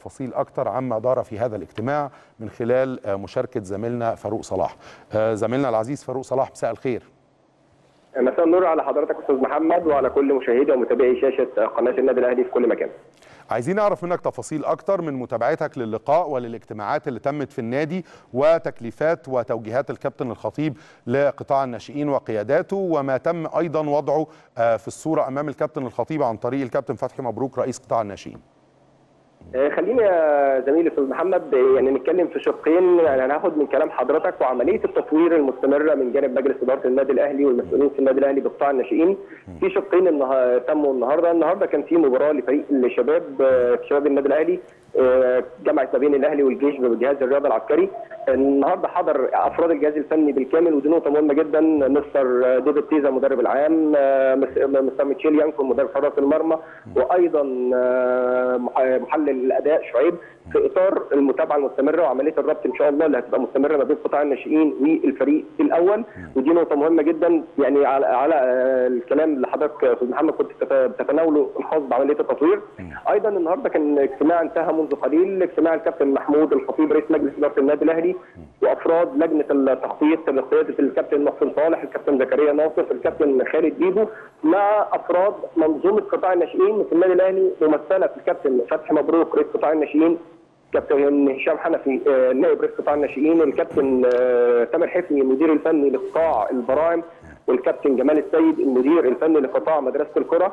تفاصيل أكتر عما دار في هذا الاجتماع من خلال مشاركة زميلنا فاروق صلاح. زميلنا العزيز فاروق صلاح، مساء الخير. مساء النور على حضرتك أستاذ محمد وعلى كل مشاهدي ومتابعي شاشة قناة النادي الأهلي في كل مكان. عايزين نعرف منك تفاصيل أكتر من متابعتك للقاء وللاجتماعات اللي تمت في النادي وتكليفات وتوجيهات الكابتن الخطيب لقطاع الناشئين وقياداته، وما تم أيضا وضعه في الصورة أمام الكابتن الخطيب عن طريق الكابتن فتحي مبروك رئيس قطاع الناشئين. خلينا يا زميلي استاذ محمد يعني نتكلم في شقين، يعني هناخد من كلام حضرتك وعمليه التطوير المستمره من جانب مجلس اداره النادي الاهلي والمسؤولين في النادي الاهلي بقطاع الناشئين. في شقين تموا النهارده كان في مباراه لفريق شباب النادي الاهلي جمعت ما بين الاهلي والجيش بجهاز الرياضه العسكري. النهارده حضر افراد الجهاز الفني بالكامل، ودي نقطه مهمه جدا. مستر ديفيد دي تيزا مدرب العام، مستر ميتشيليانكو مدرب حراس المرمى، وايضا محلل الاداء شعيب، في اطار المتابعه المستمره وعمليه الربط ان شاء الله اللي هتبقى مستمره ما بين قطاع الناشئين والفريق الاول. ودي نقطه مهمه جدا، يعني على الكلام اللي حضرتك يا استاذ محمد كنت بتتناوله الخاص بعمليه التطوير. ايضا النهارده كان اجتماع انتهى منذ قليل، اجتماع الكابتن محمود الخطيب رئيس مجلس اداره النادي الاهلي وافراد لجنه التخطيط لقياده الكابتن نصر صالح، الكابتن زكريا ناصر، الكابتن خالد ديبو، مع افراد منظومه قطاع الناشئين في النادي الاهلي ممثله بالكابتن فتحي مبروك رئيس قطاع الناشئين، كابتن هشام حنفي نائب رئيس قطاع الناشئين، الكابتن تامر حفني المدير الفني لقطاع البراعم، والكابتن جمال السيد المدير الفني لقطاع مدرسه الكره.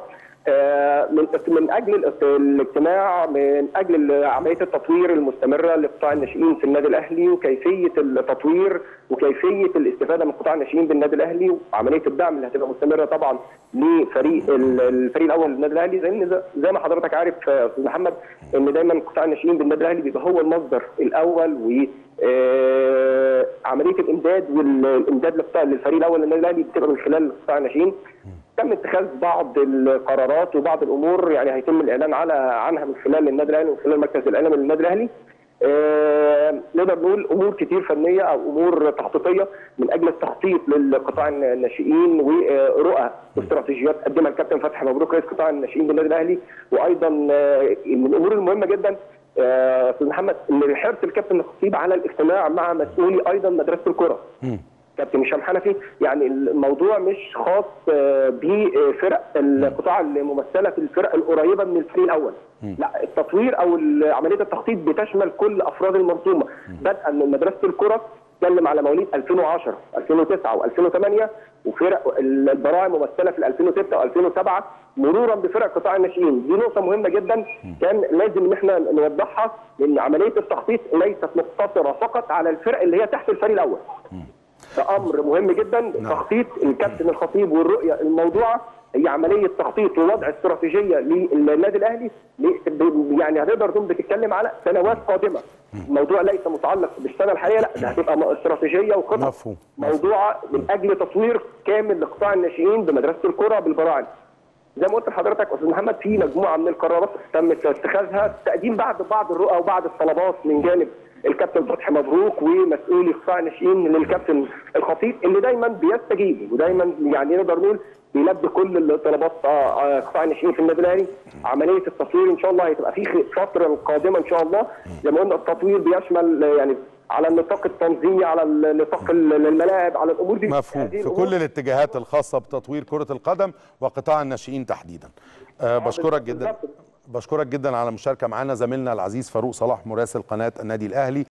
من اجل الاجتماع من اجل عمليه التطوير المستمره لقطاع الناشئين في النادي الاهلي وكيفيه التطوير وكيفيه الاستفاده من قطاع الناشئين بالنادي الاهلي وعمليه الدعم اللي هتبقى مستمره طبعا لفريق الفريق الاول للنادي الاهلي. زي ما حضرتك عارف يا استاذ محمد ان دايما قطاع الناشئين بالنادي الاهلي بيبقى هو المصدر الاول و عمليه الامداد والامداد للفريق الاول للنادي الاهلي بتبقى من خلال قطاع الناشئين. تم اتخاذ بعض القرارات وبعض الامور يعني هيتم الاعلان عنها من خلال النادي الاهلي ومن خلال المركز الاعلامي للنادي الاهلي. نقدر نقول امور كتير فنيه او امور تخطيطيه من اجل التخطيط لقطاع الناشئين ورؤى واستراتيجيات قدمها الكابتن فتحي مبروك رئيس قطاع الناشئين بالنادي الاهلي. وايضا من الامور المهمه جدا استاذ محمد ان حرص الكابتن الخطيب على الاجتماع مع مسؤولي ايضا مدرسه الكره. كابتن هشام حنفي، يعني الموضوع مش خاص بفرق القطاع الممثله في الفرق القريبه من الفريق الاول، لا، التطوير او عمليه التخطيط بتشمل كل افراد المنظومه، بدءا من مدرسه الكره اتكلم على مواليد 2010 2009 و2008 وفرق البراعم ممثله في 2006 و2007 مرورا بفرق قطاع الناشئين. دي نقطه مهمه جدا كان لازم ان احنا نوضحها، لان عمليه التخطيط ليست مقتصره فقط على الفرق اللي هي تحت الفريق الاول. ده امر مهم جدا. تخطيط الكابتن الخطيب والرؤيه الموضوعه هي عمليه تخطيط ووضع استراتيجيه للنادي الاهلي، يعني هتقدر تقوم بتتكلم على سنوات قادمه. الموضوع ليس متعلق بالسنه الحاليه، لا، ده هتبقى استراتيجيه وخطط موضوعه من اجل تطوير كامل لقطاع الناشئين بمدرسه الكره بالبراعم. زي ما قلت لحضرتك استاذ محمد في مجموعه من القرارات تم اتخاذها تقديم بعض الرؤى وبعض الطلبات من جانب الكابتن فتحي مبروك ومسؤولي قطاع الناشئين للكابتن الخطيب اللي دايما بيستجيب ودايما يعني نقدر نقول بيلبي كل الطلبات قطاع الناشئين في النادي الاهلي. عمليه التطوير ان شاء الله هتبقى في الفتره القادمه ان شاء الله، زي ما قلنا التطوير بيشمل يعني على النطاق التنظيمي، على النطاق الملاعب، على الامور دي مفهوم في كل الاتجاهات الخاصه بتطوير كره القدم وقطاع الناشئين تحديدا. بشكرك جدا. بشكرك جدا على المشاركة معنا زميلنا العزيز فاروق صلاح مراسل قناة النادي الأهلي.